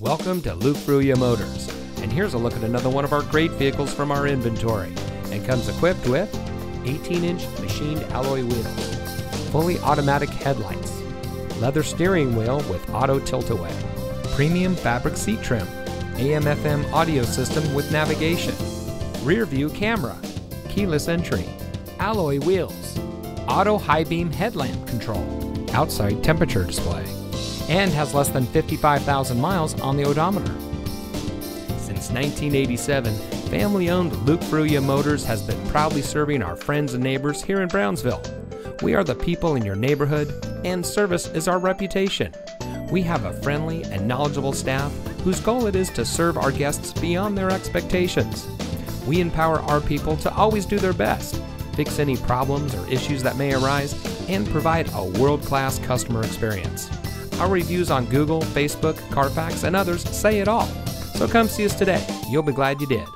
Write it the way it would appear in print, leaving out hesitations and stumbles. Welcome to Luke Fruia Motors, and here's a look at another one of our great vehicles from our inventory, and comes equipped with 18-inch machined alloy wheels, fully automatic headlights, leather steering wheel with auto tilt-away, premium fabric seat trim, AM/FM audio system with navigation, rear view camera, keyless entry, alloy wheels, auto high beam headlamp control, outside temperature display, and has less than 55,000 miles on the odometer. Since 1987, family-owned Luke Fruia Motors has been proudly serving our friends and neighbors here in Brownsville. We are the people in your neighborhood, and service is our reputation. We have a friendly and knowledgeable staff whose goal it is to serve our guests beyond their expectations. We empower our people to always do their best, fix any problems or issues that may arise, and provide a world-class customer experience. Our reviews on Google, Facebook, Carfax, and others say it all. So come see us today. You'll be glad you did.